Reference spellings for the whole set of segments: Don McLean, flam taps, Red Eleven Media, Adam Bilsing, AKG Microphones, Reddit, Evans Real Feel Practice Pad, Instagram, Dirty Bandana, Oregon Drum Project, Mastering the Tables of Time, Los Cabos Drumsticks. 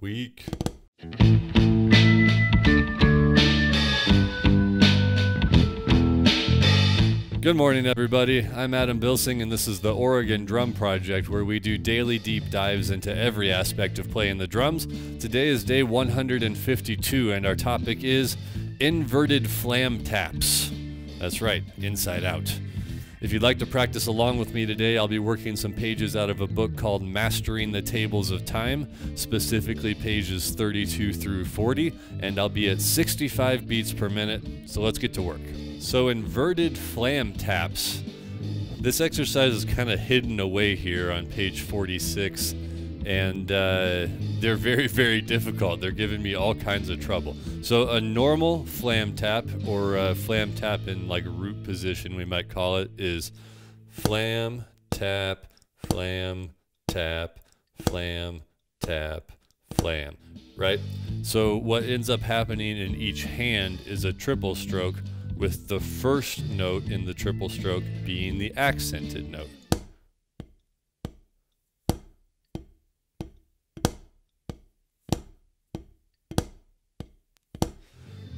week. Good morning, everybody. I'm Adam Bilsing, and this is the Oregon Drum Project, where we do daily deep dives into every aspect of playing the drums. Today is day 152, and our topic is inverted flam taps. That's right, inside out. If you'd like to practice along with me today, I'll be working some pages out of a book called Mastering the Tables of Time, specifically pages 32 through 40, and I'll be at 65 beats per minute, so let's get to work. So inverted flam taps. This exercise is kind of hidden away here on page 46, and they're very, very difficult. They're giving me all kinds of trouble. So a normal flam tap, or a flam tap in like root position we might call it, is flam, tap, flam, tap, flam, tap, flam, right? So what ends up happening in each hand is a triple stroke, with the first note in the triple stroke being the accented note.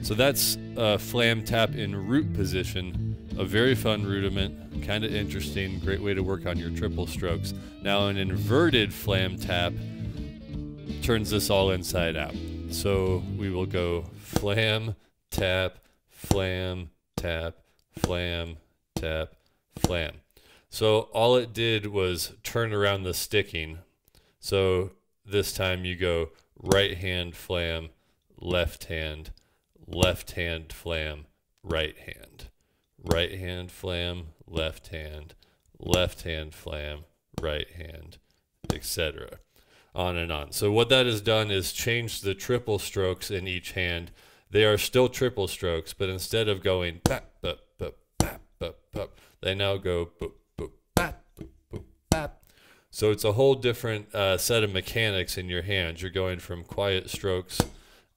So that's a flam tap in root position, a very fun rudiment, kind of interesting, great way to work on your triple strokes. Now an inverted flam tap turns this all inside out. So we will go flam, tap, flam, tap, flam, tap, flam. So all it did was turn around the sticking. So this time you go right hand flam, left hand, left hand flam, right hand, right hand flam, left hand, left hand flam, right hand, etc. On and on. So what that has done is changed the triple strokes in each hand. They are still triple strokes, but instead of going pap, pap, pap, pap, pap, pap, they now go boop, boop, pap, boop, boop, pap. So it's a whole different set of mechanics in your hands. You're going from quiet strokes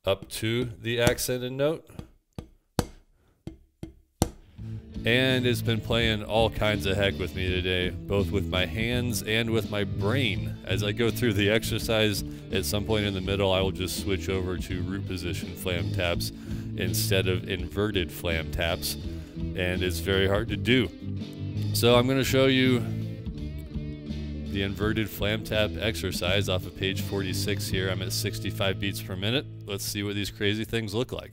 up to the accented note, and it's been playing all kinds of heck with me today, both with my hands and with my brain. As I go through the exercise, at some point in the middle, I will just switch over to root position flam taps instead of inverted flam taps, and it's very hard to do. So I'm going to show you the inverted flam tap exercise off of page 46 here. I'm at 65 beats per minute. Let's see what these crazy things look like.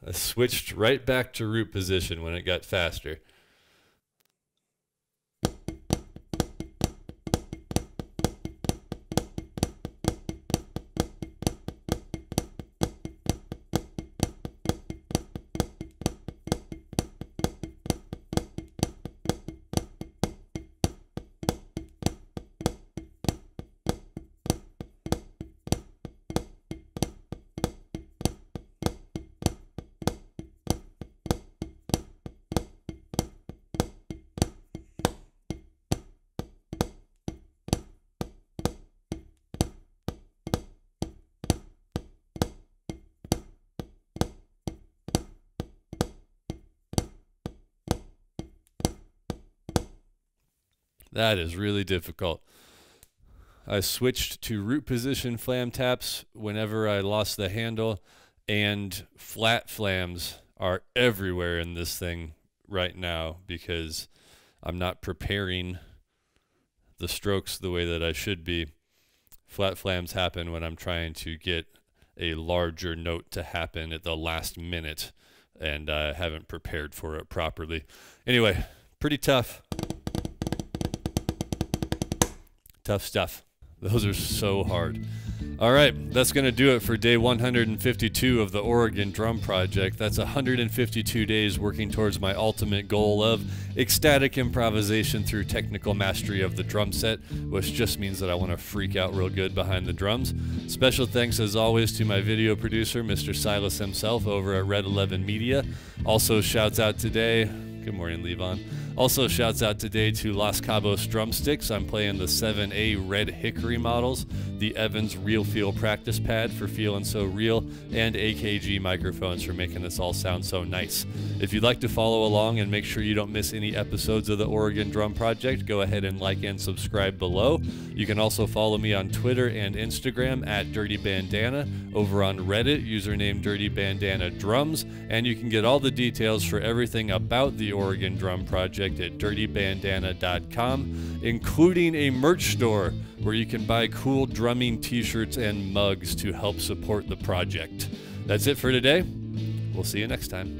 I switched right back to root position when it got faster. That is really difficult. I switched to root position flam taps whenever I lost the handle, and flat flams are everywhere in this thing right now because I'm not preparing the strokes the way that I should be. Flat flams happen when I'm trying to get a larger note to happen at the last minute, and I haven't prepared for it properly. Anyway, pretty tough. Tough stuff. Those are so hard. All right, that's going to do it for day 152 of the Oregon Drum Project. That's 152 days working towards my ultimate goal of ecstatic improvisation through technical mastery of the drum set, which just means that I want to freak out real good behind the drums. Special thanks, as always, to my video producer, Mr. Silas himself over at Red 11 Media. Also, shouts out today. Good morning, Levon. Also, shouts out today to Los Cabos Drumsticks. I'm playing the 7A Red Hickory models, the Evans Real Feel Practice Pad for feeling so real, and AKG Microphones for making this all sound so nice. If you'd like to follow along and make sure you don't miss any episodes of the Oregon Drum Project, go ahead and like and subscribe below. You can also follow me on Twitter and Instagram at Dirty Bandana, over on Reddit, username Dirty Bandana Drums, and you can get all the details for everything about the Oregon Drum Project at dirtybandana.com, including a merch store where you can buy cool drumming t-shirts and mugs to help support the project. That's it for today. We'll see you next time.